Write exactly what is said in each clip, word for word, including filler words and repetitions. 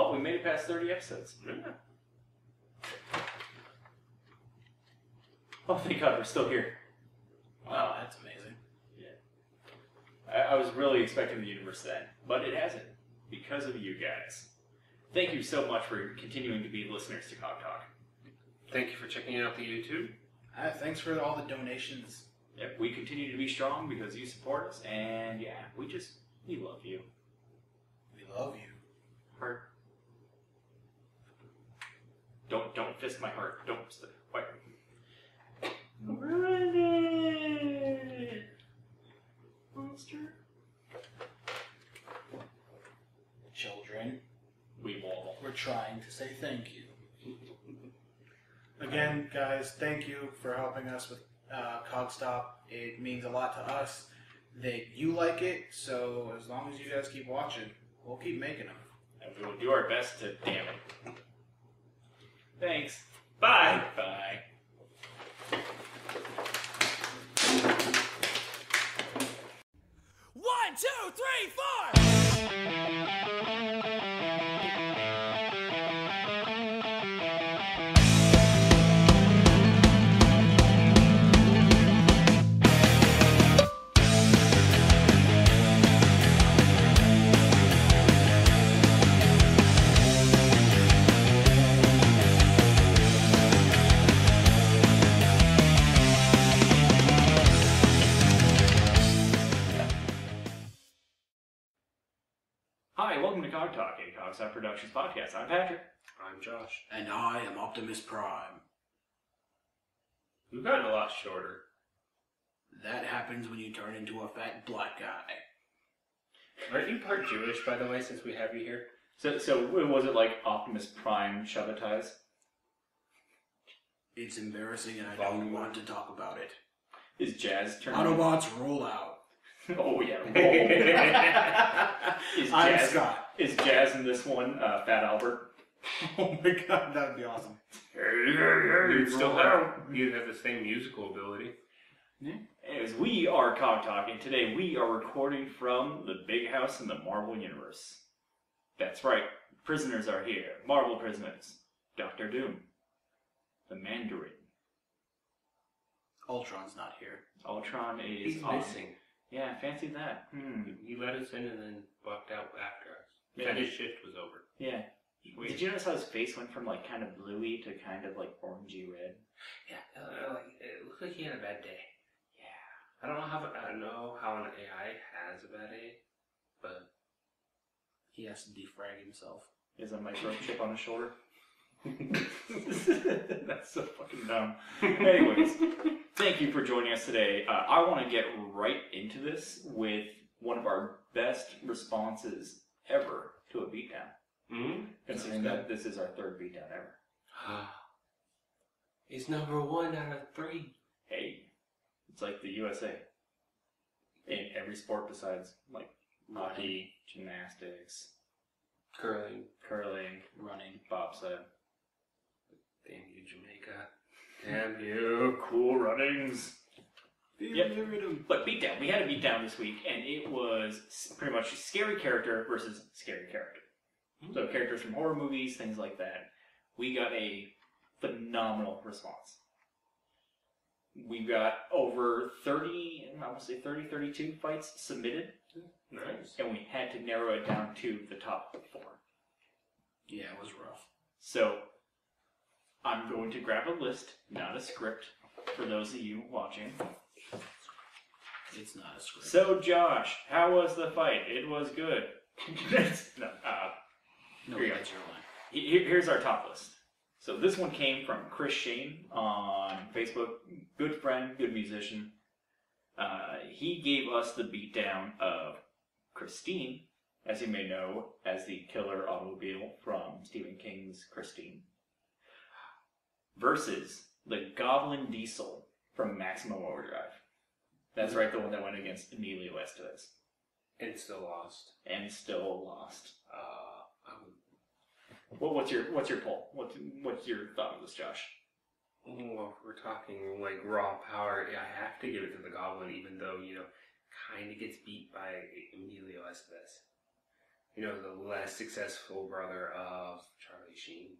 Oh, we made it past thirty episodes. Mm-hmm. Oh, thank God we're still here. Wow, that's amazing. Yeah. I, I was really expecting the universe then, but it hasn't. Because of you guys. Thank you so much for continuing to be listeners to Cog Talk. Thank you for checking out the YouTube. Uh, thanks for all the donations. Yep, we continue to be strong because you support us, and yeah, we just, we love you. We love you. Heart. Don't, don't fist my heart. Don't, wait. Run it! Monster? Children. We won't. We're trying to say thank you. Again, guys, thank you for helping us with uh, Cog Stop. It means a lot to us that you like it, so as long as you guys keep watching, we'll keep making them. And we will do our best to damn it. Thanks. Bye. Bye. One, two, three, four! Cog Talk, a Cog Stop Productions podcast. I'm Patrick. I'm Josh. And I am Optimus Prime. We've gotten a lot shorter. That happens when you turn into a fat black guy. Aren't you part Jewish, by the way, since we have you here? So, so was it like Optimus Prime Shabbatais? It's embarrassing and I Volume. don't want to talk about it. Is jazz turning? Autobots roll out. Oh, yeah. Is I'm jazz, Scott. Is Jazz in this one uh, Fat Albert? Oh, my God. That would be awesome. You'd still have, you'd have the same musical ability. Yeah. As we are Cog Talk, and today we are recording from the big house in the Marvel Universe. That's right. Prisoners are here. Marvel prisoners. Doctor Doom. The Mandarin. Ultron's not here. Ultron is He's awesome. missing. Yeah, fancy that. Hmm. You let us in and then walked out after us. Yeah. His shift was over. Yeah. Wait. Did you notice how his face went from like kind of bluey to kind of like orangey red? Yeah, uh, it looked like he had a bad day. Yeah. I don't know how I don't know how an A I has a bad day, but he has to defrag himself. He has a microchip on his shoulder. That's so fucking dumb. Anyways, thank you for joining us today. Uh, I want to get right into this with one of our best responses ever to a beatdown. Mm-hmm. Considering that this is our third beatdown ever. It's number one out of three. Hey, it's like the U S A. In every sport besides like hockey, gymnastics, curling, curling, running, bobsled. Damn you, Jamaica. Damn you. Cool Runnings. Yep. But Beatdown. We had a Beatdown this week, and it was pretty much scary character versus scary character. Mm-hmm. So characters from horror movies, things like that. We got a phenomenal response. We've got over thirty, I want to say thirty, thirty-two fights submitted. Nice. And we had to narrow it down to the top four. Yeah, it was rough. So I'm going to grab a list, not a script, for those of you watching. It's not a script. So, Josh, how was the fight? It was good. no, uh, no here that's your line. Here's our top list. So this one came from Chris Shane on Facebook. Good friend, good musician. Uh, he gave us the beatdown of Christine, as you may know, as the killer automobile from Stephen King's Christine. Versus the Goblin Diesel from Maximum Overdrive. That's right, the one that went against Emilio Estevez. And still lost. And still lost. Uh, um, well, what's your what's your poll? What's what's your thought on this, Josh? Well, if we're talking like raw power, yeah, I have to give it to the Goblin, even though you know, kind of gets beat by Emilio Estevez. you know, the less successful brother of Charlie Sheen.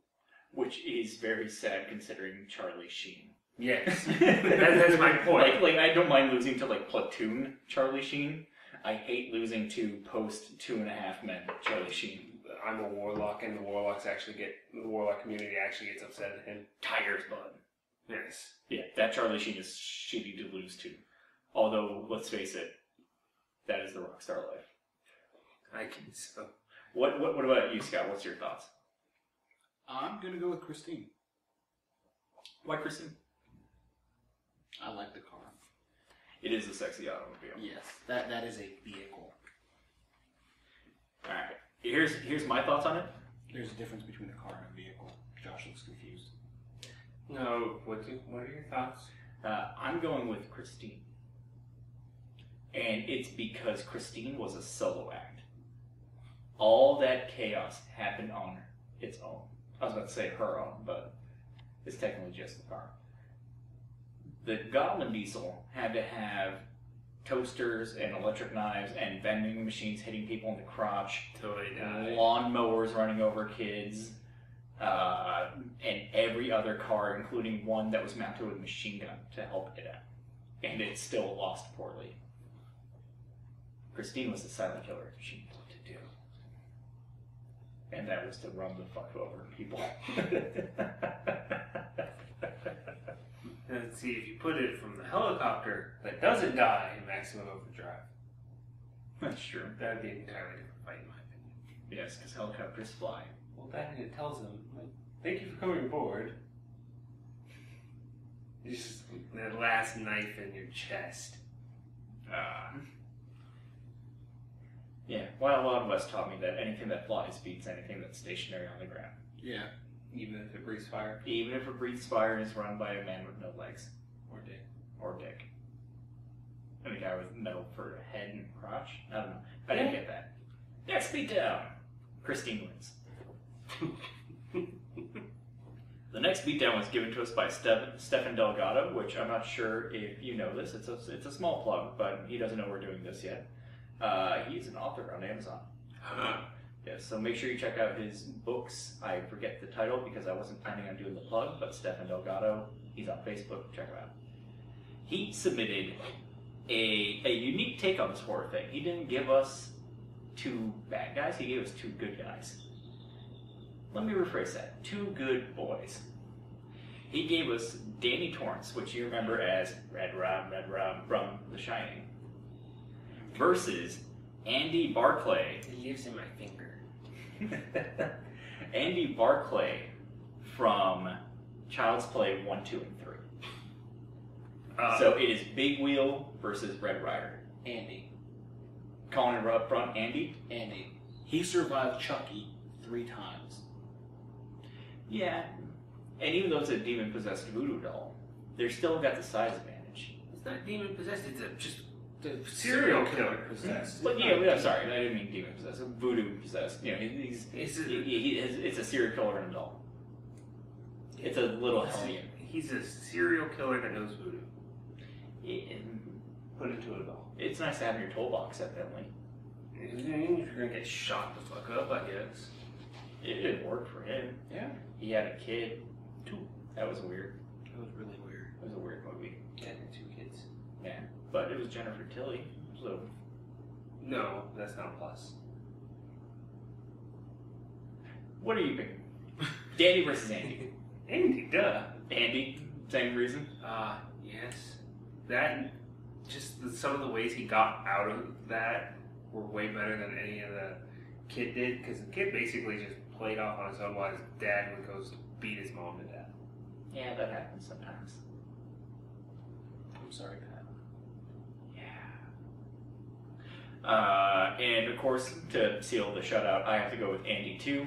Which is very sad considering Charlie Sheen. Yes, that, that's my point. Like, like, I don't mind losing to, like, Platoon Charlie Sheen. I hate losing to post Two and a Half Men Charlie Sheen. I'm a warlock, and the warlocks actually get the warlock community actually gets upset at him. Tiger's blood. Yes. Yeah, that Charlie Sheen is shitty to lose to. Although, let's face it, that is the rock star life. I can so. What what what about you, Scott? What's your thoughts? I'm gonna go with Christine. Why Christine? I like the car. It is a sexy automobile. Yes, that that is a vehicle. All right. Here's here's my thoughts on it. There's a difference between a car and a vehicle. Josh looks confused. No, what do, what are your thoughts? Uh, I'm going with Christine, and it's because Christine was a solo act. All that chaos happened on its own. I was about to say her own, but it's technically just the car. The Goblin Diesel had to have toasters and electric knives and vending machines hitting people in the crotch, totally lawn mowers running over kids, uh, and every other car, including one that was mounted with a machine gun to help it out. And it still lost poorly. Christine was the silent killer. She knew what to do. And that was to run the fuck over people. Let's see, if you put it from the helicopter that doesn't die in Maximum Overdrive. That's true. That would be an entirely different fight, in my opinion. Yes, because helicopters fly. Well, that and it tells them, like, thank you for coming aboard. It's just that last knife in your chest. Ah. Uh, yeah, Wild Wild West taught me that anything that flies beats anything that's stationary on the ground. Yeah. Even if it breathes fire? Even if it breathes fire and is run by a man with no legs. Or dick. Or dick. And a guy with metal for a head and crotch? I don't know. I didn't get that. Next beat down! Christine wins. The next beatdown was given to us by Steph- Stephen Delgado, which I'm not sure if you know this. It's a, it's a small plug, but he doesn't know we're doing this yet. Uh, he's an author on Amazon. Yeah, so make sure you check out his books. I forget the title because I wasn't planning on doing the plug, but Stephen Delgado, he's on Facebook, check him out. He submitted a, a unique take on this horror thing. He didn't give us two bad guys, he gave us two good guys. Let me rephrase that, two good boys. He gave us Danny Torrance, which you remember as Red Rum, Red Rum from The Shining, versus Andy Barclay. He lives in my finger. Andy Barclay from Child's Play one, two, and three. Uh, so it is Big Wheel versus Red Rider. Andy. Calling it up front, Andy? Andy. He survived Chucky three times. Yeah. And even though it's a demon-possessed voodoo doll, they're still got the size advantage. It's not demon-possessed, it's a just... The serial killer possessed. But yeah, I'm sorry, I didn't mean demon possessed. Voodoo possessed. You know, he's, he's, he, he, he's it's a serial killer and a doll. It's a little hellion. He's a serial killer that knows voodoo. Yeah. Put into a doll. It's nice to have in your toolbox, evidently. You're gonna get shot the fuck up, I guess. It didn't work for him. Yeah. He had a kid. Two. That was weird. That was really weird. It was a weird movie. Yeah, two kids. Yeah. But it was Jennifer Tilly, so... No, that's not a plus. What are you picking? Danny versus Andy. Andy, duh. Andy, same reason? Uh, yes. That, just the, some of the ways he got out of that were way better than any of the kid did, because the kid basically just played off on his own while his dad would go beat his mom to death. Yeah, that happens sometimes. I'm sorry, Pat. Uh, and of course, to seal the shutout, I have to go with Andy too.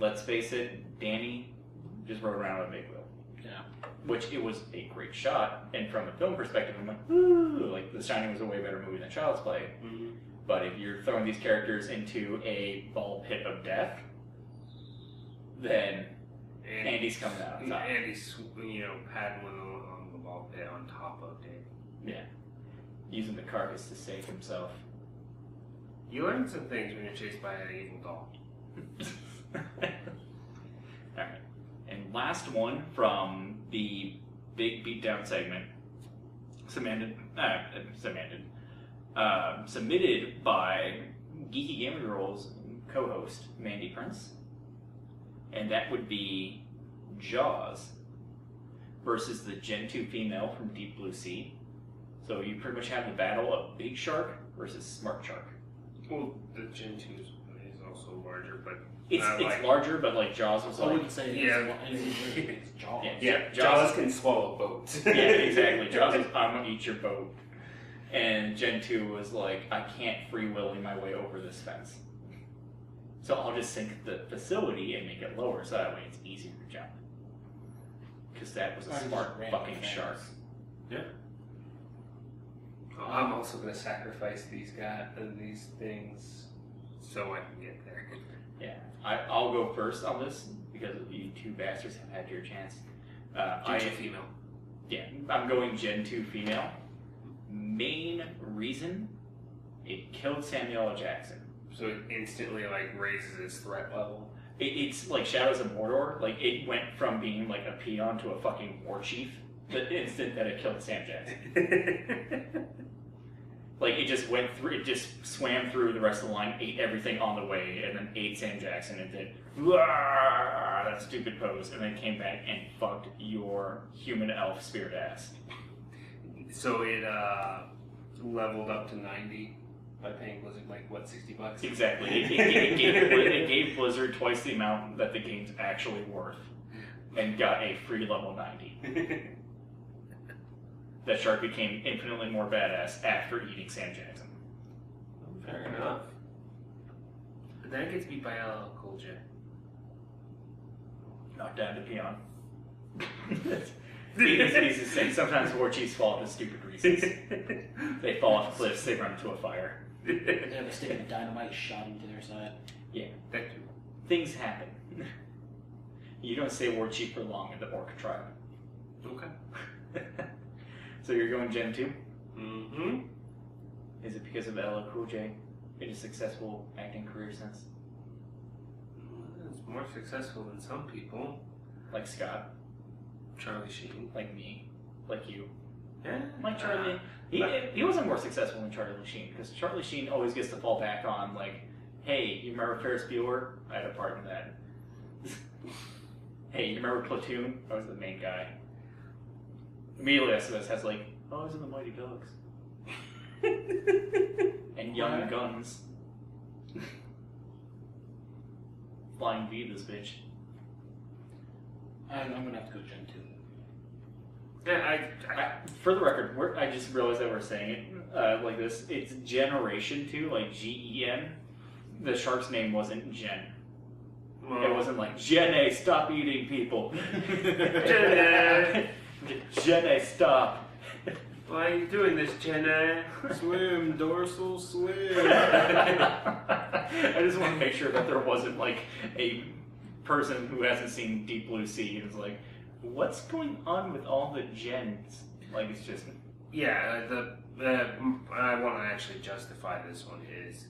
Let's face it, Danny just rode around on a big wheel. Yeah. Which it was a great shot, and from a film perspective, I'm like, ooh, like The Shining was a way better movie than Child's Play. Mm-hmm. But if you're throwing these characters into a ball pit of death, then Andy's, Andy's coming out on top. Andy's, you know, paddling on the ball pit on top of Danny. Yeah. Using the carcass to save himself. You learn some things when you're chased by an evil doll. Alright. And last one from the big beatdown segment, submitted, uh, submitted, uh, submitted by Geeky Gamer Girls co-host Mandy Prince, and that would be Jaws versus the Gen two female from Deep Blue Sea. So you pretty much have the battle of Big Shark versus Smart Shark. Well, the Gen two is also larger, but it's, it's like, larger, but like Jaws was. I like, wouldn't say yeah, it's, it's Jaws. Yeah, yeah, Jaws, Jaws can swallow boats. Yeah, exactly. Jaws is I'm gonna eat your boat, and Gen two was like, I can't free willy my way over this fence, so I'll just sink the facility and make it lower, so that way it's easier to jump. Because that was a I'm smart fucking fans. Shark. Yeah. Um, I'm also gonna sacrifice these guys, these things, so I can get there. Yeah, I, I'll go first on this because you two bastards have had your chance. Uh, Gen two female. Yeah, I'm going Gen two female. Main reason, it killed Samuel L. Jackson. So it instantly like raises its threat level. It, it's like Shadows of Mordor. Like it went from being like a peon to a fucking war chief the instant that it killed Sam Jackson. Like it just went through, it just swam through the rest of the line, ate everything on the way, and then ate Sam Jackson and did Wah! That stupid pose, and then came back and fucked your human elf spirit ass. So it uh, leveled up to ninety by paying Blizzard like what, sixty bucks? Exactly. It, it, it, gave, it gave Blizzard twice the amount that the game's actually worth, and got a free level ninety. That shark became infinitely more badass after eating Sam Jackson. Fair enough. But then it gets beat by a Cool J. Knocked down to peon. He's, he's just saying sometimes war chiefs fall for stupid reasons. They fall off cliffs, they run into a fire. They have a stick of dynamite shot into their side. Yeah. Thank you. Things happen. You don't stay war chief for long in the orc tribe. Okay. So you're going Gen two? Mm-hmm. Is it because of L L Cool J made a successful acting career since? It's more successful than some people. Like Scott. Charlie Sheen. Like me. Like you. Yeah. Like Charlie. Uh, he, he wasn't more successful than Charlie Sheen, because Charlie Sheen always gets to fall back on, like, hey, you remember Ferris Bueller? I had a part in that. Hey, you remember Platoon? I was the main guy. Emilio Estevez has like, oh, I was in the Mighty Ducks. And Young yeah. Guns. Flying V, this bitch. I'm, I'm gonna have to go Gen two. Yeah, I, I, I, for the record, we're, I just realized that we're saying it uh, like this. It's Generation two, like G E N. The shark's name wasn't Gen. Well, it wasn't like, Gen A, stop eating people. Gen A. Jenna, stop! Why are you doing this, Jenna? Swim, dorsal swim! I just want to make sure that there wasn't like a person who hasn't seen Deep Blue Sea and is like, what's going on with all the gens? Like, it's just. Yeah, the, the I want to actually justify this one is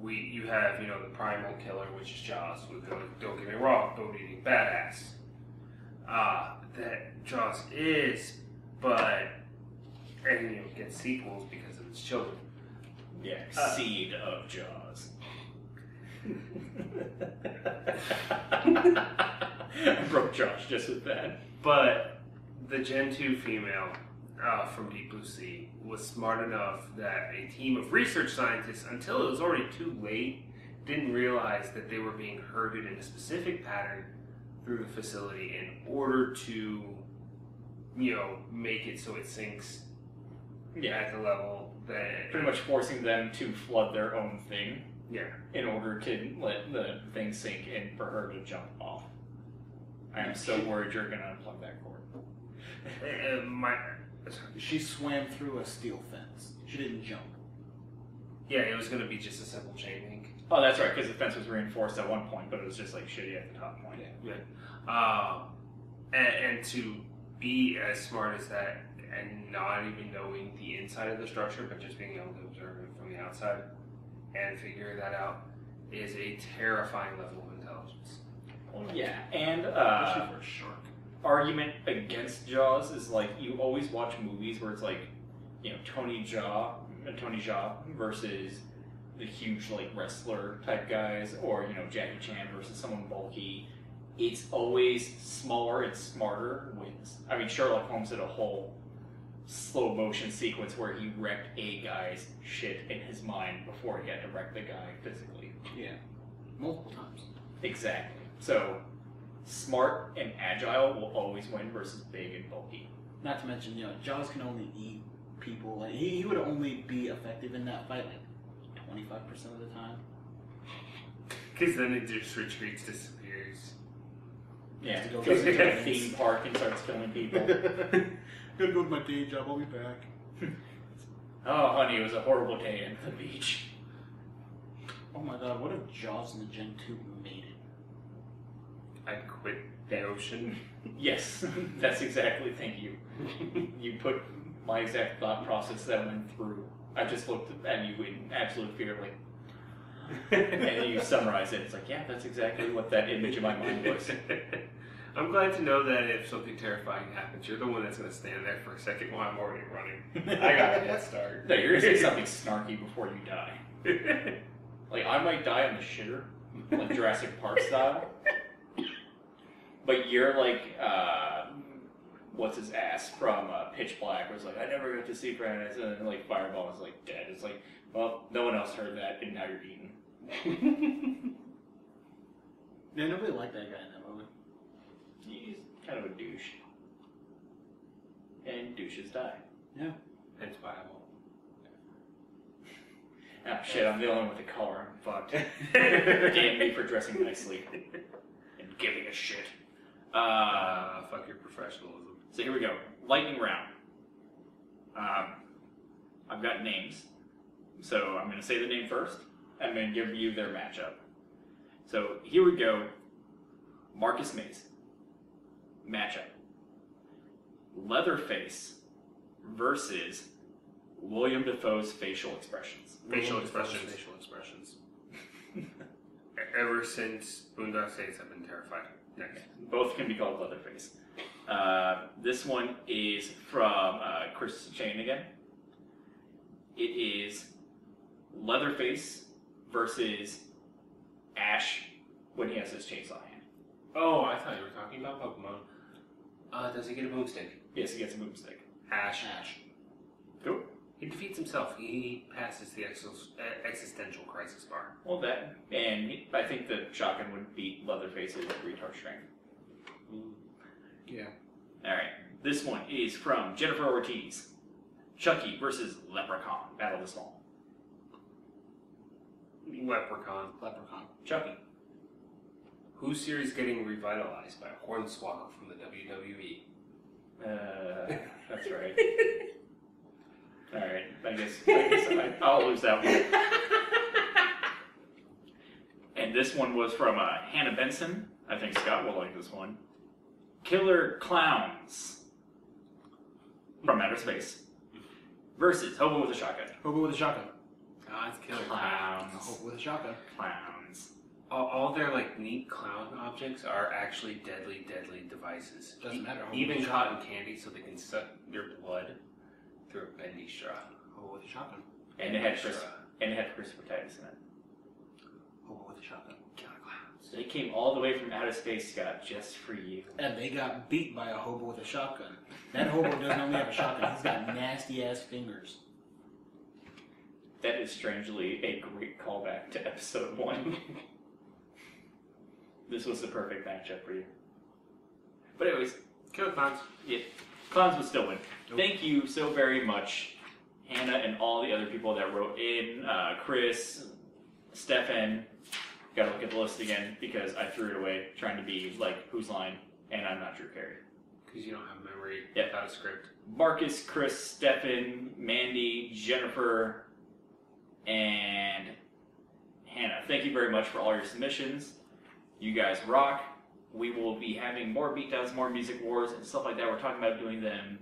we you have, you know, the primal killer, which is Jaws. Don't, don't get me wrong, don't eat badass. Ah. Uh, That Jaws is, but and you get sequels because of its children. Yeah, uh, seed of Jaws. I broke Josh just with that. But the Gen two female uh, from Deep Blue Sea was smart enough that a team of research scientists, until it was already too late, didn't realize that they were being herded in a specific pattern through the facility in order to, you know, make it so it sinks yeah. at the level that... Pretty much forcing them to flood their own thing yeah. in order to let the thing sink and for her to jump off. I am so worried you're going to unplug that cord. uh, my... She swam through a steel fence. She didn't jump. Yeah, it was going to be just a simple chain link. Oh, that's right, because the fence was reinforced at one point, but it was just like shitty at the top point. Yeah. yeah. Um, and, and to be as smart as that and not even knowing the inside of the structure, but just being able to observe it from the outside and figure that out is a terrifying level of intelligence. Oh, yeah, and uh, especially for a shark. Argument against Jaws is like you always watch movies where it's like, you know, Tony Jaa, Tony Jaa versus the huge like wrestler type guys, or you know, Jackie Chan versus someone bulky. It's always smaller and smarter wins. I mean, Sherlock Holmes did a whole slow motion sequence where he wrecked a guy's shit in his mind before he had to wreck the guy physically. Yeah, multiple times. Exactly. So smart and agile will always win versus big and bulky. Not to mention, you know, Jaws can only eat people. Like, he, he would only be effective in that fight like twenty-five percent of the time. Because then it just retreats, disappears. Yeah, goes to, go to a theme park and starts killing people. Gonna go to my day job. I'll be back. Oh, honey, it was a horrible day at the beach. Oh my God, what if Jaws and the Gen Two made it? I'd quit the ocean. Yes, that's exactly. Thank you. You put my exact thought process that went through. I just looked at you in absolute fear, like. And you summarize it. It's like, yeah, that's exactly what that image in my mind was. I'm glad to know that if something terrifying happens, you're the one that's going to stand there for a second while I'm already running. I got a head start. No, you're going to say something snarky before you die. Like, I might die on the shitter, like Jurassic Park style. But you're like, uh, what's his ass from uh, Pitch Black, was like, I never got to see Brandon, and then like Fireball was like dead. It's like, well, no one else heard that, and now you're eaten. Yeah, nobody liked that guy in that movie. He's kind of a douche. And douches die. Yeah. It's viable. Oh shit, I'm the only one with a collar. I'm fucked. Damn me for dressing nicely. And giving a shit. Uh, uh, fuck your professionalism. So here we go. Lightning round. Um, I've got names. So I'm going to say the name first, and then give you their matchup. So here we go. Marcus Mays. Matchup. Leatherface versus William Dafoe's facial expressions. Facial expressions. Facial expressions. Ever since Boondock Saints, I've been terrified. Next. Okay. Both can be called Leatherface. Uh, this one is from uh, Chris Chain again. It is Leatherface versus Ash when he has his chainsaw hand. Oh, I thought you were talking about Pokemon. Uh, does he get a boomstick? Yes, he gets a boomstick. Ash. Ash. Cool. He defeats himself. He passes the ex existential crisis bar. Well, that, and I think the shotgun would beat Leatherface's retard strength. Yeah. Alright, this one is from Jennifer Ortiz. Chucky versus Leprechaun. Battle of the Small. Leprechaun. Leprechaun. Chucky. Whose series getting revitalized by Hornswoggle from the W W E? Uh, that's right. All right, I guess, I guess I, I'll lose that one. And this one was from uh, Hannah Benson. I think Scott will like this one. Killer Clowns from Outer Space. Versus Hobo with a Shotgun. Hobo with a Shotgun. Ah, oh, it's Killer Clowns. Clowns. Hobo with a Shotgun. Clowns. All, all their, like, neat clown objects are actually deadly, deadly devices. Doesn't matter. Hobo Even cotton shotgun. candy, so they can suck your blood through a bendy straw. Hobo with a Shotgun. And, and it had Chris, and it had Christopher Titus in it. Hobo with a Shotgun. Killer Clowns. They came all the way from outer space, Scott, just for you. And they got beat by a hobo with a shotgun. That hobo doesn't only have a shotgun, he's got nasty-ass fingers. That is strangely a great callback to episode one. This was the perfect matchup for you. But anyways, Killer Clowns. Yeah, Clowns would still win. Nope. Thank you so very much, Hannah, and all the other people that wrote in. Uh, Chris, Stefan. Gotta look at the list again because I threw it away trying to be like Who's Line, and I'm not Drew Carey. Because you don't have memory yeah. without a script. Marcus, Chris, Stefan, Mandy, Jennifer, and Hannah. Thank you very much for all your submissions. You guys rock. We will be having more beatdowns, more music wars, and stuff like that. We're talking about doing them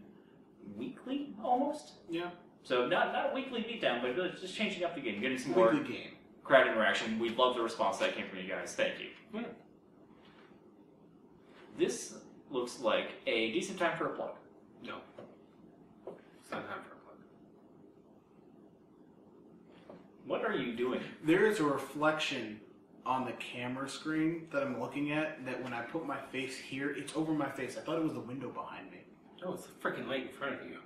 weekly, almost. Yeah. So not not a weekly beatdown, but just changing up the game, getting some more. Weekly game. crowd interaction. We love the response that came from you guys. Thank you. Mm. This looks like a decent time for a plug. No. It's not time for a plug. What are you doing? There is a reflection on the camera screen that I'm looking at that when I put my face here, it's over my face. I thought it was the window behind me. Oh, it's a freaking light in front of you.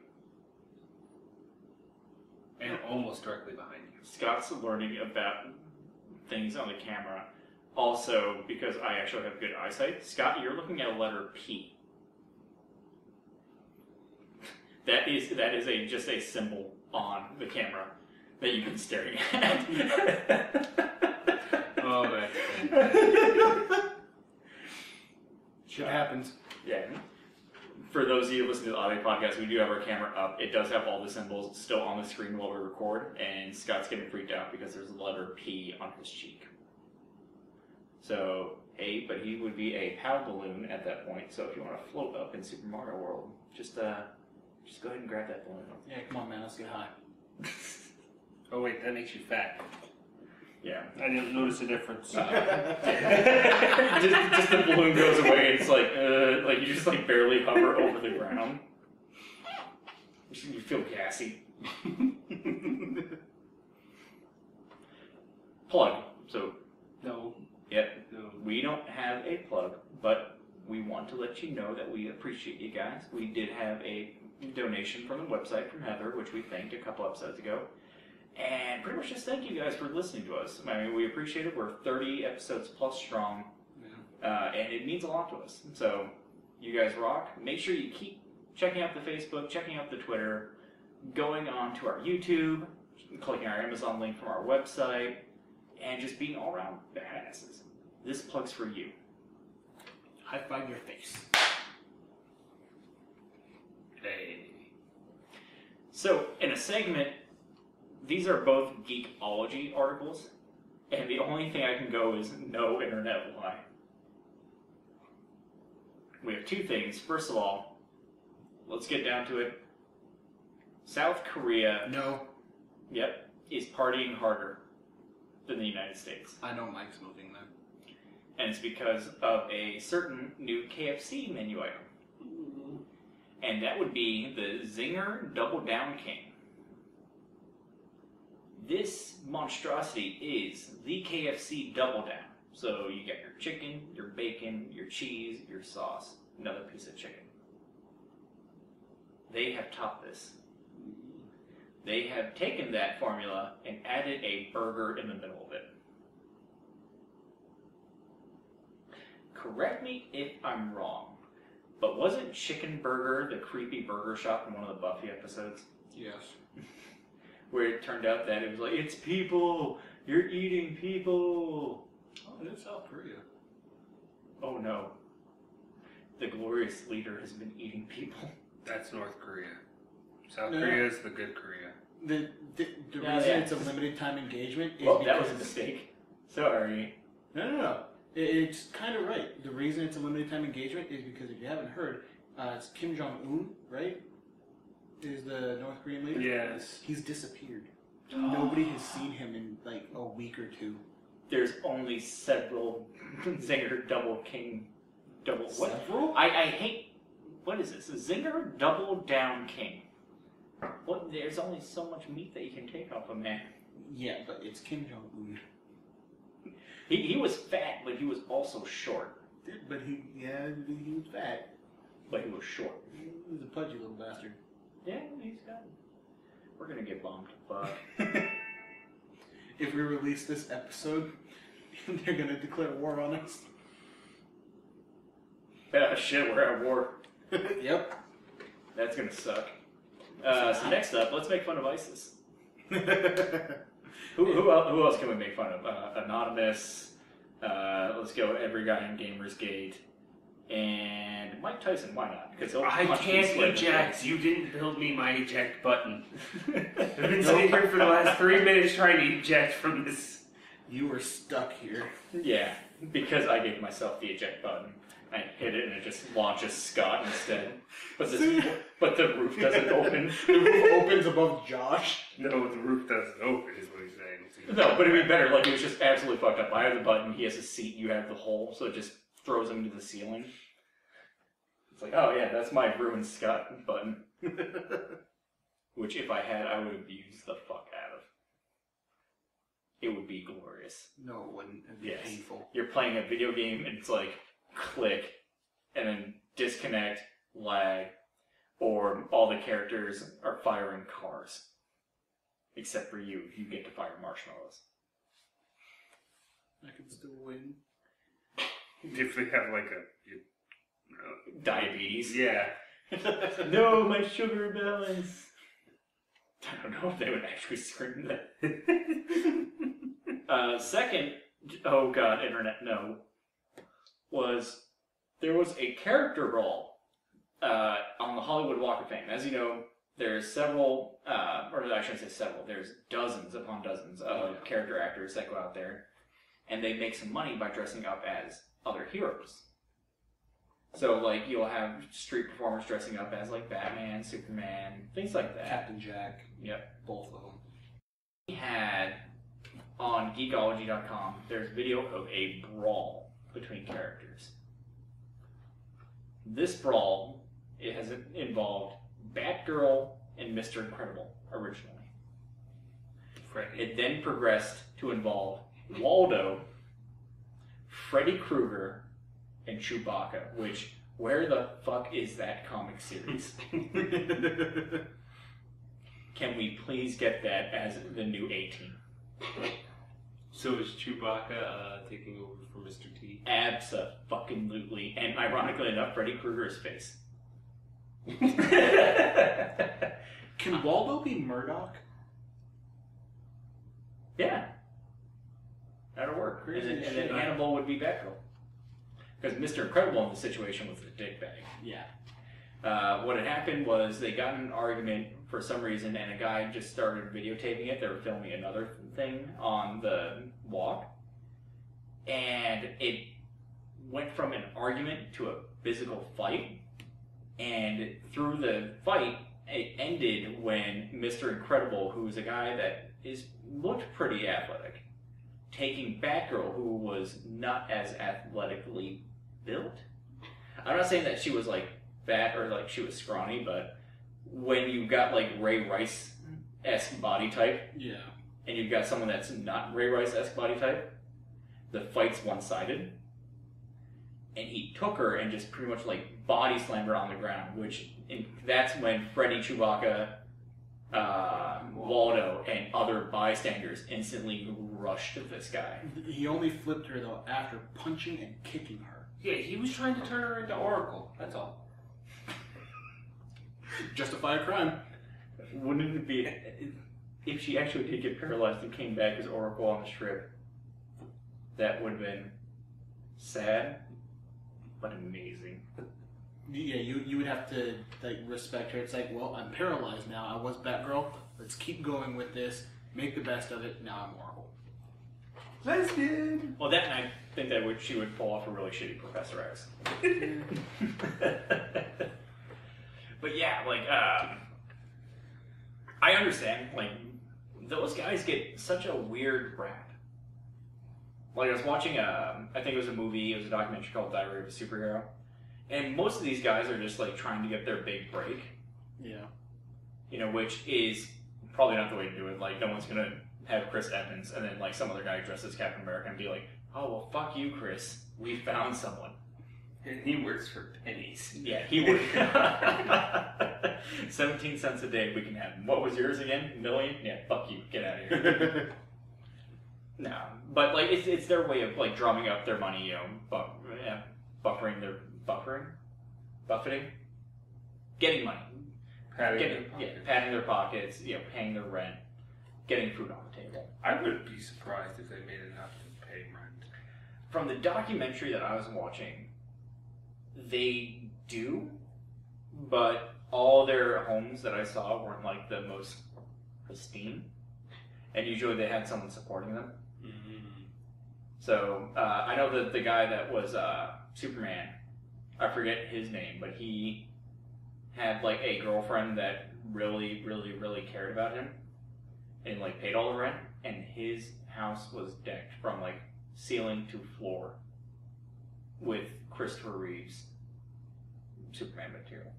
And almost directly behind you. Scott's learning about things on the camera. Also, because I actually have good eyesight, Scott, you're looking at a letter P. That is that is a just a symbol on the camera that you've been staring at. Oh, that's fantastic. Shit happens. Yeah. For those of you who listen to the audio podcast, we do have our camera up. It does have all the symbols still on the screen while we record, and Scott's getting freaked out because there's a letter P on his cheek. So, A, but he would be a POW balloon at that point, so if you want to float up in Super Mario World, just uh, just go ahead and grab that balloon. Yeah, come on, man, let's get high. Oh, wait, that makes you fat. Yeah. I didn't notice the difference. Uh, just, just the balloon goes away, it's like, uh, like you just like barely hover over the ground. You feel gassy. Plug. So, no. Yep. We don't have a plug, but we want to let you know that we appreciate you guys. We did have a donation from the website from Heather, which we thanked a couple episodes ago. And pretty much just thank you guys for listening to us. I mean, we appreciate it. We're thirty episodes plus strong, yeah. uh, and it means a lot to us. So you guys rock. Make sure you keep checking out the Facebook, checking out the Twitter, going on to our YouTube, clicking our Amazon link from our website, and just being all around badasses. This plug's for you. High five your face. Hey. So, in a segment, these are both Geekology articles, and the only thing I can go is no internet lie. We have two things. First of all, let's get down to it. South Korea. No. Yep. Is partying harder than the United States. I don't like smoking that. And it's because of a certain new K F C menu item. Ooh. And that would be the Zinger Double Down King. This monstrosity is the K F C Double Down. So you got your chicken, your bacon, your cheese, your sauce, another piece of chicken. They have topped this. They have taken that formula and added a burger in the middle of it. Correct me if I'm wrong, but wasn't Chicken Burger the creepy burger shop in one of the Buffy episodes? Yes. Where it turned out that it was like, it's people! You're eating people! Oh, it is South Korea. Oh no. The glorious leader has been eating people. That's North Korea. South no, Korea is the good Korea. The the, the no, reason yeah. it's a limited time engagement is well, because... that was a mistake. Sorry. No, no, no. It, it's kind of right. The reason it's a limited time engagement is because if you haven't heard, uh, it's Kim Jong-un, right? Is the North Korean leader? Yes. He's disappeared. Oh. Nobody has seen him in like a week or two. There's only several Zinger Double King Double... What? Several? I, I hate... What is this? Zinger Double Down King. What? There's only so much meat that you can take off a man. Yeah, but it's Kim Jong-un. He, he was fat, but he was also short. Dude, but he... Yeah, he was fat. But he was short. He was a pudgy little bastard. Yeah, he's got it. We're gonna get bombed. But if we release this episode, they're gonna declare war on us. Yeah, shit, we're at war. Yep. That's gonna suck. Uh, so next up, let's make fun of ISIS. who, who, else, who else can we make fun of? Uh, Anonymous. Uh, let's go every guy in Gamersgate. And Mike Tyson, why not? Because I can't eject. You didn't build me my eject button. I've been sitting here for the last three minutes trying to eject from this. You were stuck here. Yeah. because I gave myself the eject button. I hit it and it just launches Scott instead. But, this, but the roof doesn't open. The roof opens above Josh. No, the roof doesn't open is what he's saying. No, but it'd be better. Like, it was just absolutely fucked up. I have the button, he has a seat, you have the hole, so it just throws him to the ceiling. It's like, oh yeah, that's my ruined Scott button. Which if I had, I would abuse the fuck out of. It would be glorious. No, it wouldn't. It'd be yes. painful. You're playing a video game and it's like, click, and then disconnect, lag, or all the characters are firing cars. Except for you, you get to fire marshmallows. I can still win. If they have like a... You know, diabetes? Yeah. No, my sugar balance! I don't know if they would actually scream that. uh, second, oh god, internet, no. Was there was a character role uh, on the Hollywood Walk of Fame. As you know, there's several, uh, or I shouldn't say several, there's dozens upon dozens of oh, yeah. character actors that go out there, and they make some money by dressing up as other heroes. So, like, you'll have street performers dressing up as, like, Batman, Superman, things like that. Captain Jack. Yep. Both of them. We had, on Geekology dot com, there's video of a brawl between characters. This brawl, it has involved Batgirl and Mister Incredible originally. Freddy. It then progressed to involve Waldo, Freddy Krueger, and Chewbacca, which, where the fuck is that comic series? Can we please get that as the new A-Team? So is Chewbacca uh, taking over for Mister T? Abso-fucking-lutely. And ironically enough, Freddy Krueger's face. Can Waldo be Murdoch? Yeah. That'll work. Crazy and then, and then Hannibal would be Batgirl. Because Mister Incredible in the situation was a dickbag. Yeah. Uh, what had happened was they got in an argument for some reason, and a guy just started videotaping it. They were filming another thing on the walk. And it went from an argument to a physical fight. And through the fight, it ended when Mister Incredible, who was a guy that is looked pretty athletic, taking Batgirl, who was not as athletically built. I'm not saying that she was like fat or like she was scrawny, but when you've got like Ray Rice-esque body type, yeah, and you've got someone that's not Ray Rice-esque body type, the fight's one-sided. And he took her and just pretty much like body slammed her on the ground, which and that's when Freddy, Chewbacca, uh, Waldo, and other bystanders instantly rushed at this guy. He only flipped her, though, after punching and kicking her. Yeah, he was trying to turn her into Oracle. That's all. Justify a crime. Wouldn't it be... If she actually did get paralyzed and came back as Oracle on the strip, that would have been sad, but amazing. Yeah, you you would have to like respect her. It's like, well, I'm paralyzed now. I was Batgirl. Let's keep going with this. Make the best of it. Now I'm Oracle. Let's good. Well, that and I think that would, she would pull off a really shitty Professor X. But yeah, like, um, I understand, like, those guys get such a weird rap. Like, I was watching, a, I think it was a movie, it was a documentary called Diary of a Superhero, and most of these guys are just, like, trying to get their big break. Yeah. You know, which is probably not the way to do it. Like, no one's gonna have Chris Evans and then like some other guy dressed as Captain America and be like, oh well fuck you Chris, we found someone. And he works for pennies. Yeah, he works for seventeen cents a day we can have him. What was yours again? Million? Yeah, fuck you. Get out of here. No. But like it's it's their way of like drumming up their money, you know, buff, yeah, buffering their buffering? Buffeting? Getting money. Patting Getting, their pockets. Yeah, patting their pockets, you know, paying their rent. Getting food on the table. I wouldn't be surprised if they made enough to pay rent. From the documentary that I was watching, they do, but all their homes that I saw weren't like the most pristine, and usually they had someone supporting them. Mm-hmm. So uh, I know that the guy that was uh, Superman, I forget his name, but he had like a girlfriend that really, really, really cared about him and like paid all the rent, and his house was decked from like ceiling to floor with Christopher Reeve's Superman material.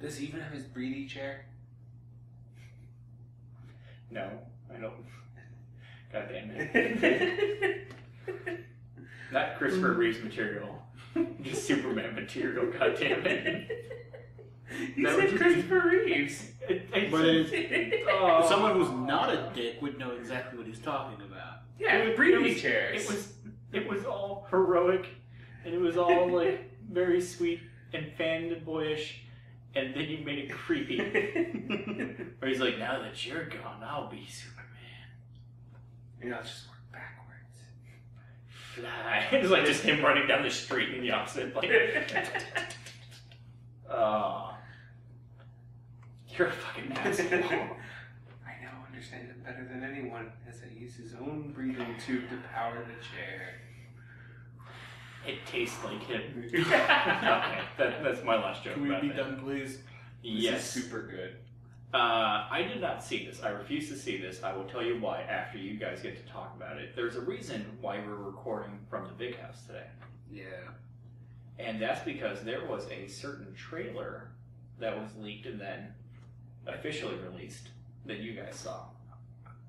Does he even have his breathing chair? No, I don't. God damn it. Not Christopher Reeve's material. Just Superman material, god damn it. You that said Christopher Reeves. But it's, oh. Someone who's not a dick would know exactly what he's talking about. Yeah, it was breathing it was, chairs. It was, it was all heroic, and it was all like very sweet and fanboyish, and then you made it creepy. Where he's like, now that you're gone, I'll be Superman. You know, I'll just work backwards. Fly. It's like just him running down the street in the opposite. Like, oh. You're a fucking asshole. I now understand it better than anyone, as I use his own breathing tube to power the chair. It tastes like him. Okay, that, that's my last joke. Can we about be it. Done, please? Yes. This is super good. Uh, I did not see this. I refuse to see this. I will tell you why after you guys get to talk about it. There's a reason why we're recording from the big house today. Yeah. And that's because there was a certain trailer that was leaked and then officially released that you guys saw.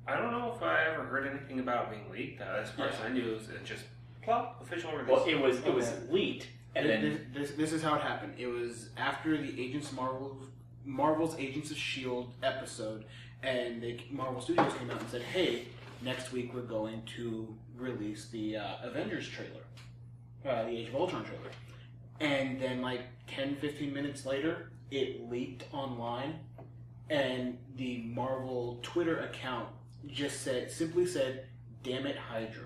I don't know if I ever heard anything about being leaked, though. As far as I knew, it was just plop, official release. Well, it was, it was leaked, and this, then... This, this is how it happened. It was after the Agents of Marvel, Marvel's Agents of S H I E L D episode, and they, Marvel Studios came out and said, hey, next week we're going to release the uh, Avengers trailer, uh, the Age of Ultron trailer. And then, like, ten, fifteen minutes later, it leaked online, and the Marvel Twitter account just said, simply said, damn it, HYDRA.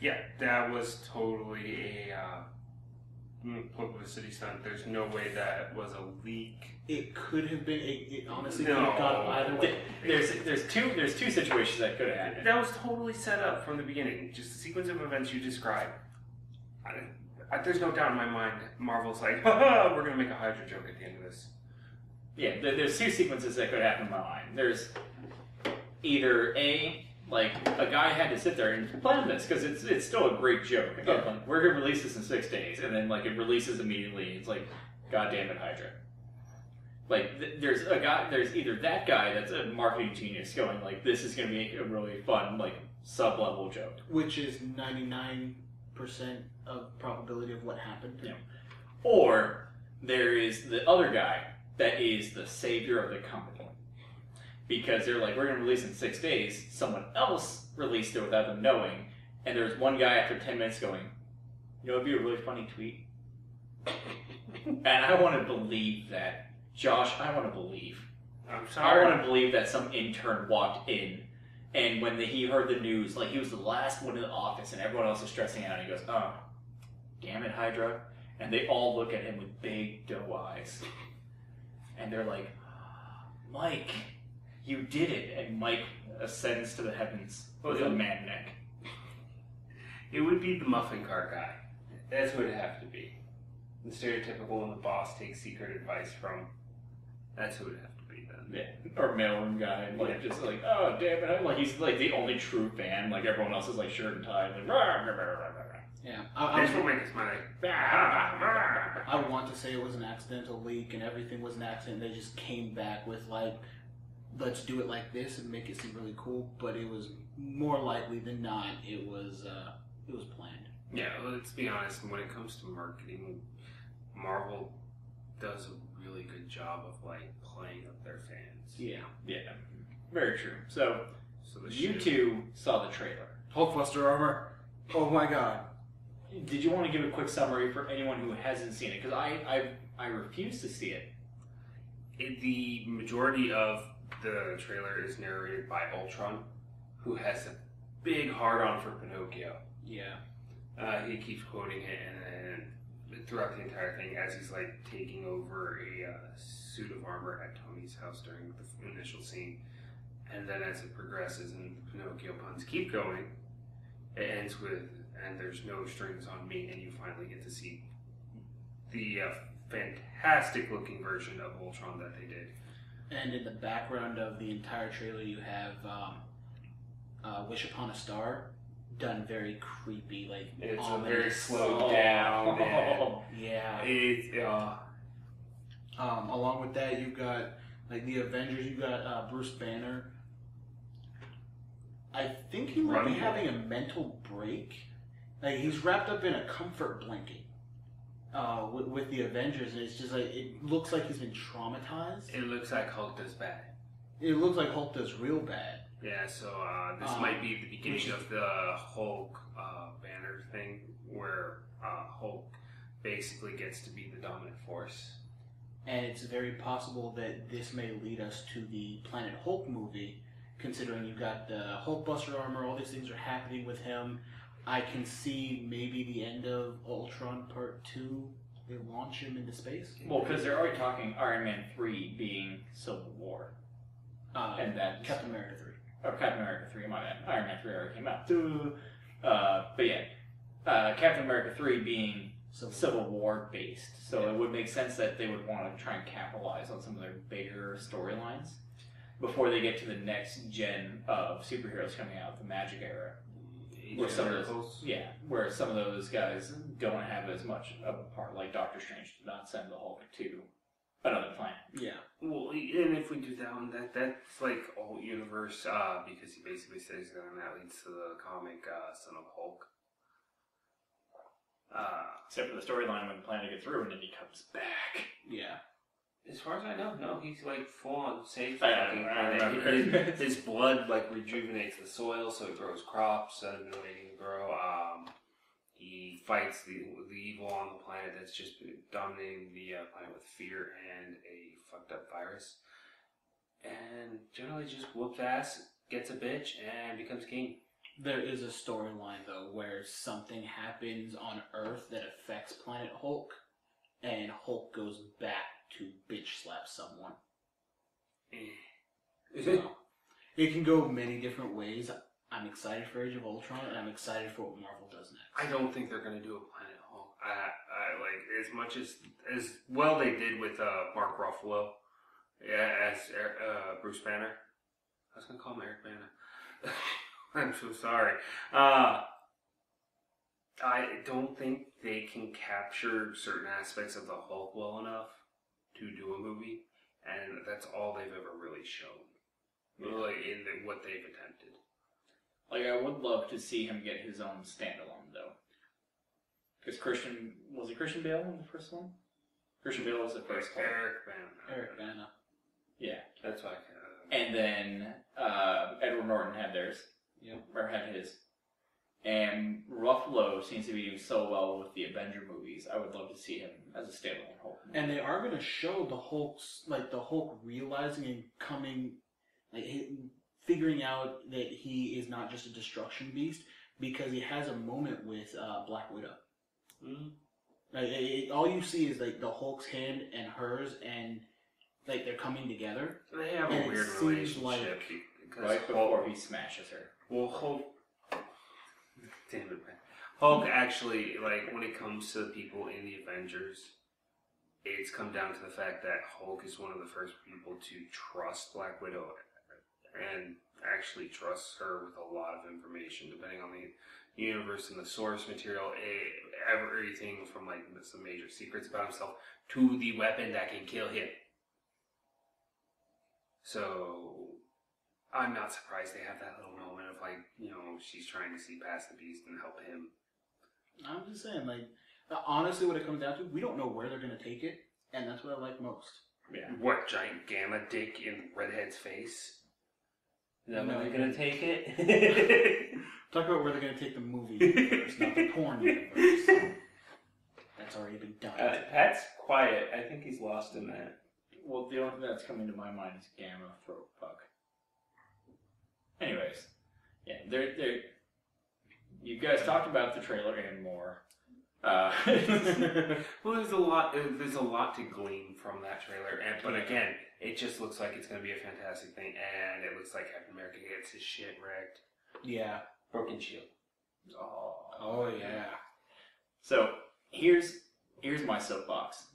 Yeah, that was totally a uh, publicity stunt. There's no way that was a leak. It could have been. It, it honestly no. could have gone either way. There's there's two there's two situations that could have happened. That was totally set up from the beginning. Just the sequence of events you described. I didn't There's no doubt in my mind that Marvel's like, haha, we're going to make a HYDRA joke at the end of this. Yeah, there, there's two sequences that could happen in my mind. There's either A, like, a guy had to sit there and plan this, because it's it's still a great joke. Yeah. Of, like, we're going to release this in six days, and then, like, it releases immediately, and it's like, god damn it, HYDRA. Like, th there's a guy, there's either that guy that's a marketing genius going, like, this is going to be a really fun, like, sub-level joke. Which is ninety-nine percent of probability of what happened. Yeah. Or there is the other guy that is the savior of the company, because they're like, we're going to release in six days, someone else released it without them knowing, and there's one guy after ten minutes going, you know, it'd be a really funny tweet. And I want to believe that, Josh, I want to believe. I'm sorry. I want to believe that some intern walked in, and when the, he heard the news, like, he was the last one in the office, and everyone else was stressing out, and he goes, oh, damn it, HYDRA. And they all look at him with big, doe eyes. And they're like, Mike, you did it. And Mike ascends to the heavens with a man neck. It would be the muffin car guy. That's what it'd have to be. The stereotypical one the boss takes secret advice from. That's who it'd have to be. Yeah. Or mailroom guy, and like, yeah. Just like, oh damn it, like he's like the only true fan. Like everyone else is like shirt and tie, and like, rah, rah, rah, rah, rah. Yeah. I, I, was, I want to say it was an accidental leak, and everything was an accident. They just came back with like, let's do it like this and make it seem really cool. But it was more likely than not, it was uh, it was planned. Yeah. Let's be honest. When it comes to marketing, Marvel does a really good job of like playing up their fans. Yeah, yeah, very true. So, so the you two saw the trailer. Hulkbuster armor. Oh my god! Did you want to give a quick summary for anyone who hasn't seen it? Because I, I, I refuse to see it. it. The majority of the trailer is narrated by Ultron, who has a big hard-on for Pinocchio. Yeah, uh, he keeps quoting it and. and throughout the entire thing, as he's like taking over a uh, suit of armor at Tony's house during the initial scene, and then as it progresses and Pinocchio puns keep going, it ends with, and there's no strings on me, and you finally get to see the uh, fantastic looking version of Ultron that they did. And in the background of the entire trailer, you have um, uh, Wish Upon a Star done very creepy, like it's a very slowed down. Oh, yeah. It, uh, um, along with that, you've got like the Avengers. You've got uh, Bruce Banner. I think he might be having a mental break. Like he's wrapped up in a comfort blanket uh, with, with the Avengers, and it's just like it looks like he's been traumatized. It looks like Hulk does bad. It looks like Hulk does real bad. Yeah, so uh, this um, might be the beginning of the Hulk uh, Banner thing, where uh, Hulk basically gets to be the dominant force. And it's very possible that this may lead us to the Planet Hulk movie, considering you've got the Hulkbuster armor, all these things are happening with him. I can see maybe the end of Ultron Part two, they launch him into space. Well, because they're already talking Iron Man three being Civil War. Uh, and that's Captain America three. Oh, Captain America three, my bad. Iron Man three already came out. Uh, but yeah, uh, Captain America three being Civil, Civil War based. So yeah. It would make sense that they would want to try and capitalize on some of their bigger storylines before they get to the next gen of superheroes coming out, the Magic Era. Where some of those, yeah, where some of those guys don't have as much of a part, like Doctor Strange did not send the Hulk to another planet. Yeah. Well, and if we do that one, that that's like a whole universe, uh, because he basically says that, and that leads to the comic uh, Son of Hulk. Uh, Except for the storyline when the planet gets through, and then he comes back. Yeah. As far as I know, no, he's like full on safe. His, his blood like rejuvenates the soil, so it grows crops that have been waiting to grow. Um, He fights the the evil on the planet that's just dominating the uh, planet with fear and a fucked up virus, and generally just whoops ass, gets a bitch, and becomes king. There is a storyline though where something happens on Earth that affects Planet Hulk, and Hulk goes back to bitch slap someone. Is it? So, it can go many different ways. I'm excited for Age of Ultron, and I'm excited for what Marvel does next. I don't think they're going to do a Planet Hulk. I, I like as much as as well they did with uh, Mark Ruffalo, yeah, as uh, Bruce Banner. I was going to call him Eric Banner. I'm so sorry. Uh, I don't think they can capture certain aspects of the Hulk well enough to do a movie, and that's all they've ever really shown, really yeah. in the, what they've attempted. Like, I would love to see him get his own standalone, though. Because Christian... Was it Christian Bale in the first one? Christian Bale was the first one. Eric Bana. Eric Bana. Yeah. That's why I can... And then, uh, Edward Norton had theirs. Yep. Or had his. And Ruffalo seems to be doing so well with the Avenger movies. I would love to see him as a standalone Hulk movie. And they are going to show the Hulk's... Like, the Hulk realizing and coming... Like, hitting, figuring out that he is not just a destruction beast, because he has a moment with uh, Black Widow. Mm-hmm. Like, it, it, all you see is like the Hulk's hand and hers, and like they're coming together. They have and a weird relationship. Like, because right before Hulk, he smashes her. Well, Hulk. Damn it, man. Hulk actually, like when it comes to the people in the Avengers, it's come down to the fact that Hulk is one of the first people to trust Black Widow. And actually trusts her with a lot of information, depending on the universe and the source material, everything from like some major secrets about himself to the weapon that can kill him. So I'm not surprised they have that little moment of like, you know, she's trying to see past the beast and help him. I'm just saying, like, honestly, what it comes down to, we don't know where they're going to take it, and that's what I like most. Yeah. What, giant gamma dick in Redhead's face? Is that no, where they're going to take it? Talk about where they're going to take the movie universe, not the porn universe. That's already been done. Uh, Pat's quiet. I think he's lost in that. Well, the only thing that's coming to my mind is Gamma Throat Puck. Anyways. Yeah, they're, they're, you guys talked about the trailer and more. Uh, well, there's a lot. There's a lot to glean from that trailer, and but again, it just looks like it's going to be a fantastic thing, and it looks like Captain America gets his shit wrecked. Yeah, broken shield. Oh, oh yeah. So here's here's my soapbox.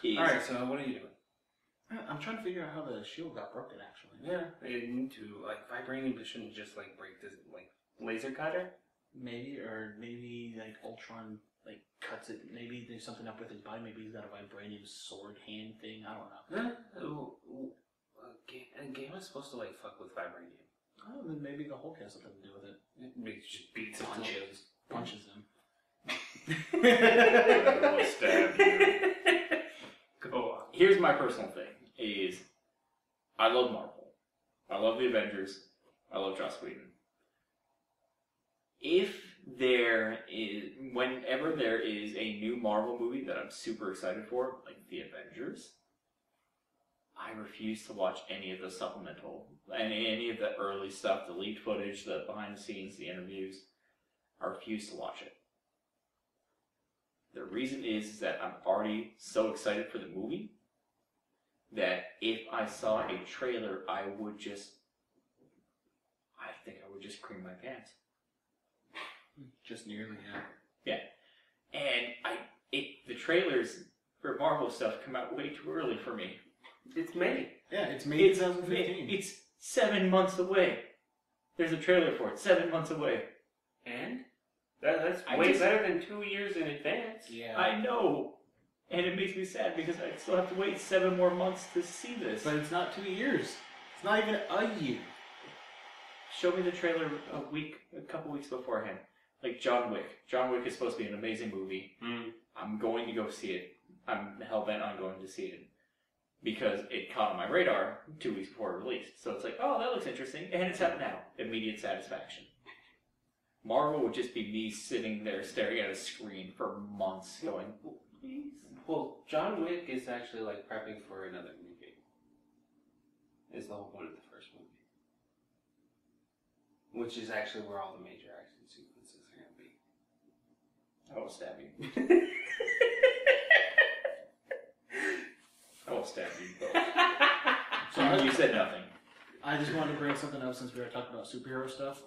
He's, all right. So what are you doing? I'm trying to figure out how the shield got broken. Actually. Yeah. They need to like vibranium. They shouldn't just like break this like laser cutter. Maybe or maybe like Ultron like cuts it. Maybe there's something up with his body. Maybe he's got a vibranium sword hand thing. I don't know. Yeah. Ooh, ooh. A game is supposed to like fuck with vibranium. Oh, then maybe the Hulk has something to do with it. It, it just beats punches, punches him. I will stab you. Go on. Here's my personal thing: is I love Marvel, I love the Avengers, I love Joss Whedon. If there is, whenever there is a new Marvel movie that I'm super excited for, like the Avengers. I refuse to watch any of the supplemental, any, any of the early stuff, the leaked footage, the behind the scenes, the interviews. I refuse to watch it. The reason is, is that I'm already so excited for the movie that if I saw a trailer, I would just, I think I would just cream my pants. Just nearly, yeah. Yeah. And I, it, the trailers for Marvel stuff come out way too early for me. It's May. Yeah, it's May it's, twenty fifteen. It, it's seven months away. There's a trailer for it. Seven months away. And? That, that's I way just, better than two years in advance. Yeah. I know. And it makes me sad because I still have to wait seven more months to see this. But it's not two years. It's not even a year. Show me the trailer a week, a couple weeks beforehand. Like John Wick. John Wick is supposed to be an amazing movie. Mm. I'm going to go see it. I'm hell-bent on going to see it. Because it caught on my radar two weeks before it released. So it's like, oh, that looks interesting. And it's out now. Immediate satisfaction. Marvel would just be me sitting there staring at a screen for months going, well, please. Well, John Wick is actually like prepping for another movie. It's the whole point of the first movie. Which is actually where all the major action sequences are going to be. I will stab you. I will stab you both. So you said nothing. I just wanted to bring something up since we were talking about superhero stuff.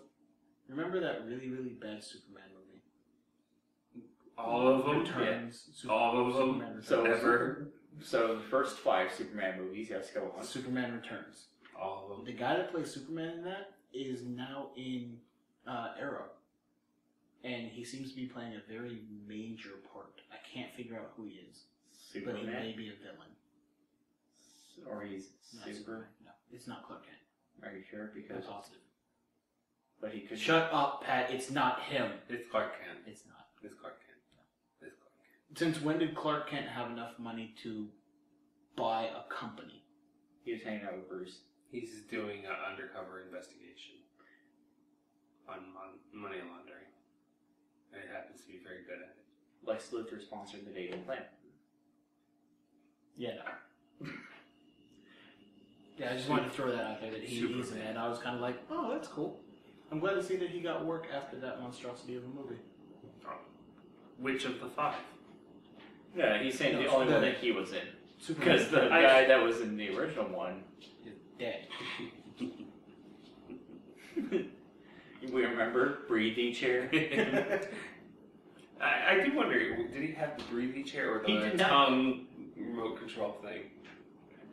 Remember that really, really bad Superman movie? All of them? Returns, yeah. Super, All of Superman them? Returns. So, Ever. So the first five Superman movies, yes, go on. Superman Returns. All of them. The guy that plays Superman in that is now in uh, Arrow. And he seems to be playing a very major part. I can't figure out who he is. Superman? But he may be a villain. Or he's super? super? No, it's not Clark Kent. Are you sure? Because I'm positive. But he could. Shut up, Pat. It's not him. It's Clark Kent. It's not. It's Clark Kent. No. It's Clark Kent. Since when did Clark Kent have enough money to buy a company? He was hanging out with Bruce. He's doing an undercover investigation on money laundering, and he happens to be very good at it. Lex Luthor sponsored the dating plan. Yeah. No. Yeah, I just wanted to throw that out there that he, he's a man. I was kind of like, oh, that's cool. I'm glad to see that he got work after that monstrosity of a movie. Which of the five? Yeah, he's saying no, the only one that he was in. Because the I, guy that was in the original one is dead. We remember breathing chair. I, I do wonder, did he have the breathing chair or the tongue remote control thing?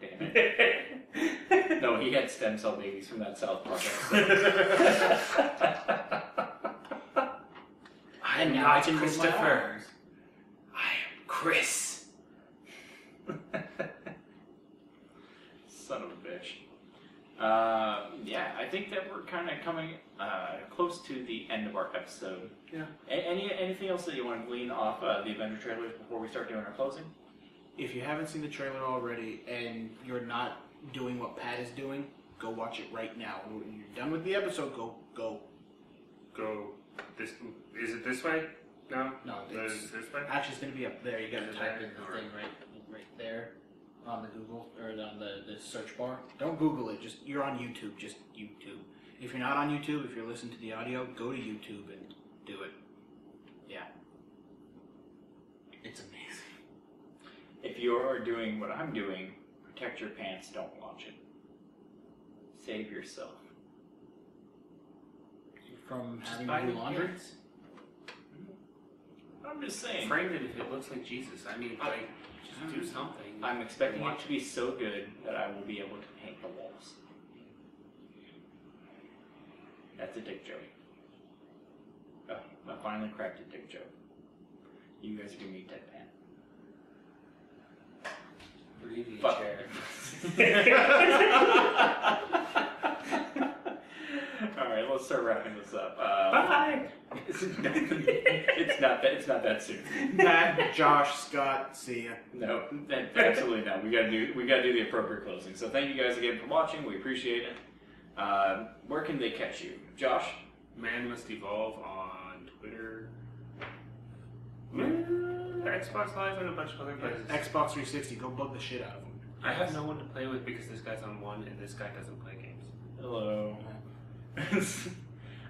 Damn it. No, he had stem cell babies from that South Park episode. I'm not Christopher. I am Chris. Son of a bitch. Uh, yeah, I think that we're kind of coming uh, close to the end of our episode. Yeah. A- any anything else that you want to glean off uh, the Avenger trailers before we start doing our closing? If you haven't seen the trailer already and you're not doing what Pat is doing, go watch it right now. When you're done with the episode, go, go. Go. This, is it this way? No? No. It's, is it this way? Actually, it's going to be up there. You got to type in the thing right right there on the Google, or on the, the search bar. Don't Google it. Just You're on YouTube. Just YouTube. If you're not on YouTube, if you're listening to the audio, go to YouTube and do it. Yeah. It's amazing. If you are doing what I'm doing, protect your pants, don't watch it. Save yourself. from having to do laundry? I'm just saying. Frame it if it looks like Jesus. I mean, like, just do something. I'm expecting it to be so good that I will be able to paint the walls. That's a dick joke. Oh, I finally cracked a dick joke. You guys give me deadpan. Breathing chair. Alright, let's start wrapping this up. Um, Bye! It's not, it's not that, it's not that soon. Matt, Josh, Scott, see ya. No, absolutely not. We gotta do we gotta do the appropriate closing. So thank you guys again for watching, we appreciate it. Uh, where can they catch you? Josh? Man Must Evolve on Twitter. Mm. Xbox Live and a bunch of other places. Xbox three sixty, go bug the shit out of them. I have no one to play with because this guy's on one and this guy doesn't play games. Hello.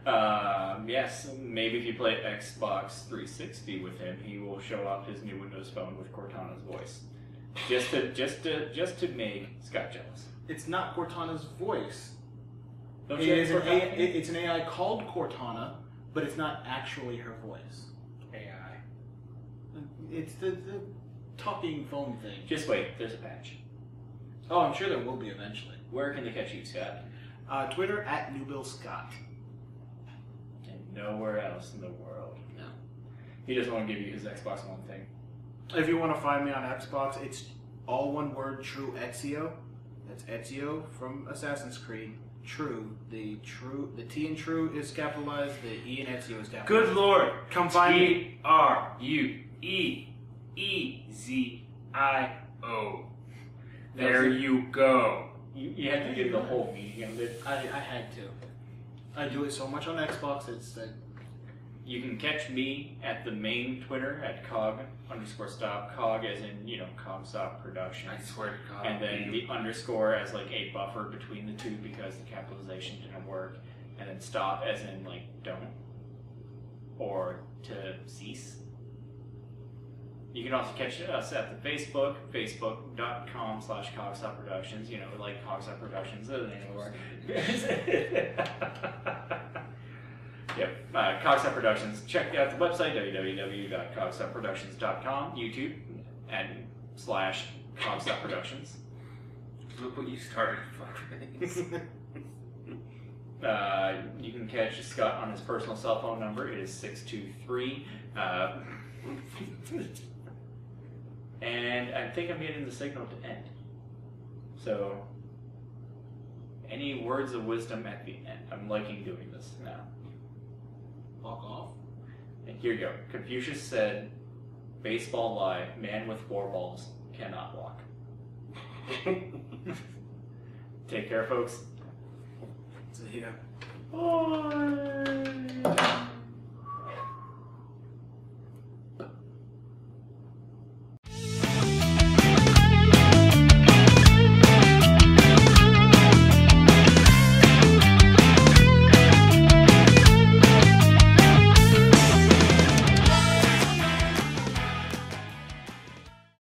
um, yes, maybe if you play Xbox three sixty with him, he will show off his new Windows phone with Cortana's voice. Just to, just to, just to make Scott jealous. It's not Cortana's voice. It is an A I, it's an A I called Cortana, but it's not actually her voice. A I. It's the, the talking phone thing. Just wait, there's a patch. Oh, I'm sure there will be eventually. Where can they catch you, Scott? Uh, Twitter, at NewBillScott. And nowhere else in the world. No. He doesn't want to give you his Xbox One thing. If you want to find me on Xbox, it's all one word, True Ezio. That's Ezio from Assassin's Creed. True. The true. The T in true is capitalized. The E in Ezio is capitalized. Good lord. Come find me. T R U E E Z I O. There you go. You, you had to give the whole meaning of it. I, I had to. I do it so much on Xbox, it's like... You can catch me at the main Twitter, at cog underscore stop. Cog as in, you know, Cog Stop Productions. I swear to God. And then you. The underscore as like a buffer between the two because the capitalization didn't work. And then stop as in like don't. Or to cease. You can also catch us at the Facebook, facebook.com slash Cogstop Productions. You know, like Cogstop Productions, the name of our... Yep, uh, Cogstop Productions. Check out the website, w w w dot cogstop productions dot com, YouTube, and slash Cogstop Productions. Look what you started, fuckface. uh, you can catch Scott on his personal cell phone number. It is six two three... Uh, and I think I'm getting the signal to end. So, any words of wisdom at the end? I'm liking doing this now. Walk off. And here you go. Confucius said, baseball lie, man with four balls cannot walk. Take care, folks. See ya. Bye.